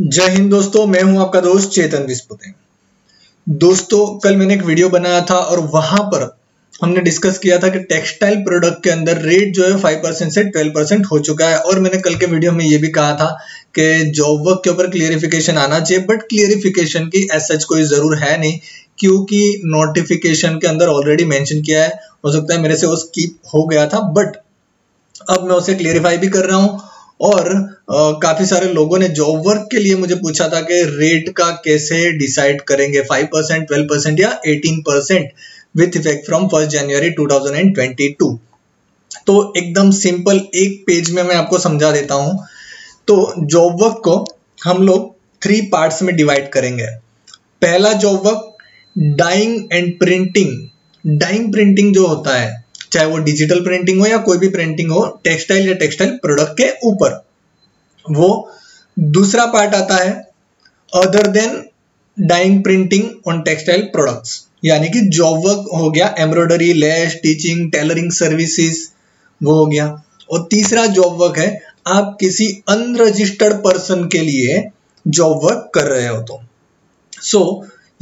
जय हिंद दोस्तों, मैं हूं आपका दोस्त चेतन विस्पुते। दोस्तों, कल मैंने एक वीडियो बनाया था और वहां पर हमने डिस्कस किया था कि टेक्सटाइल प्रोडक्ट के अंदर रेट जो है 5% से 12% हो चुका है। और मैंने कल के वीडियो में ये भी कहा था कि जॉब वर्क के ऊपर क्लियरिफिकेशन आना चाहिए, बट क्लियरिफिकेशन की एज सच कोई जरूर है नहीं, क्योंकि नोटिफिकेशन के अंदर ऑलरेडी मेंशन किया है। हो सकता है मेरे से वो स्किप हो गया था, बट अब मैं उसे क्लियरिफाई भी कर रहा हूँ। और काफी सारे लोगों ने जॉब वर्क के लिए मुझे पूछा था कि रेट का कैसे डिसाइड करेंगे, 5%, 12% या 18% विथ इफेक्ट फ्रॉम 1 जनवरी 2022। तो एकदम सिंपल एक पेज में मैं आपको समझा देता हूँ। तो जॉब वर्क को हम लोग 3 पार्ट्स में डिवाइड करेंगे। पहला job work dyeing and printing. Dyeing printing जो होता है, चाहे वो डिजिटल प्रिंटिंग हो या कोई भी प्रिंटिंग हो टेक्सटाइल या टेक्सटाइल प्रोडक्ट के ऊपर, वो दूसरा पार्ट आता है। Other than dyeing printing on textile products, यानी कि जॉब वर्क हो गया, embroidery, lace, teaching, tailoring services, वो हो गया। और तीसरा जॉब वर्क है आप किसी अनरजिस्टर्ड पर्सन के लिए जॉब वर्क कर रहे हो तो।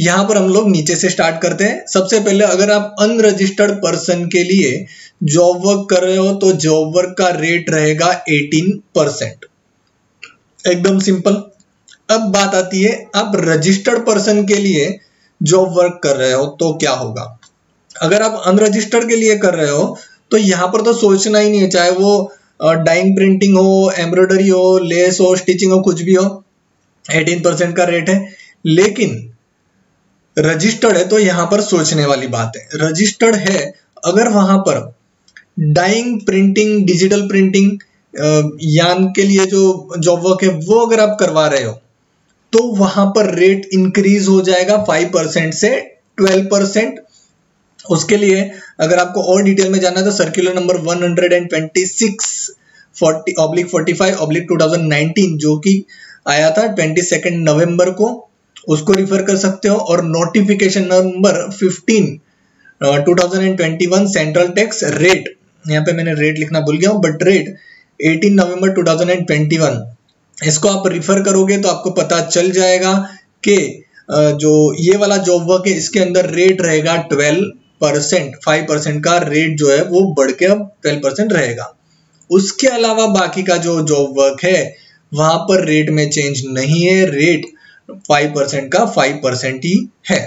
यहाँ पर हम लोग नीचे से स्टार्ट करते हैं। सबसे पहले अगर आप अनरजिस्टर्ड पर्सन के लिए जॉब वर्क कर रहे हो तो जॉब वर्क का रेट रहेगा 18%, एकदम सिंपल। अब बात आती है आप रजिस्टर्ड पर्सन के लिए जॉब वर्क कर रहे हो तो क्या होगा। अगर आप अनरजिस्टर्ड के लिए कर रहे हो तो यहाँ पर तो सोचना ही नहीं है, चाहे वो डाइंग प्रिंटिंग हो, एम्ब्रॉयडरी हो, लेस हो, स्टिचिंग हो, कुछ भी हो, 18% का रेट है। लेकिन रजिस्टर्ड है तो यहाँ पर सोचने वाली बात है। रजिस्टर्ड है अगर वहां पर डाइंग प्रिंटिंग, डिजिटल प्रिंटिंग, यान के लिए जो जॉब वर्क है वो अगर आप करवा रहे हो तो वहां पर रेट इंक्रीज हो जाएगा 5% से 12%। उसके लिए अगर आपको और डिटेल में जाना है तो सर्कुलर नंबर 126/45/2019 जो कि आया था 22 नवंबर को, उसको रिफर कर सकते हो। और notification number 15/2021 central tax rate, यहाँ पे मैंने रेट लिखना भूल गया हूँ, बट रेट 18 नवंबर 2021, इसको आप रिफर करोगे तो आपको पता चल जाएगा कि जो ये वाला जॉब वर्क है इसके अंदर रेट रहेगा 12%। 5% का रेट जो है वो बढ़ के अब 12% रहेगा। उसके अलावा बाकी का जो जॉब वर्क है वहां पर रेट में चेंज नहीं है, रेट 5% का 5% ही है।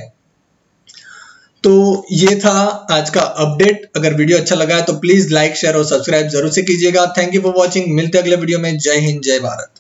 तो ये था आज का अपडेट। अगर वीडियो अच्छा लगा है तो प्लीज लाइक, शेयर और सब्सक्राइब जरूर से कीजिएगा। Thank you for watching. मिलते हैं अगले वीडियो में। जय हिंद, जय भारत।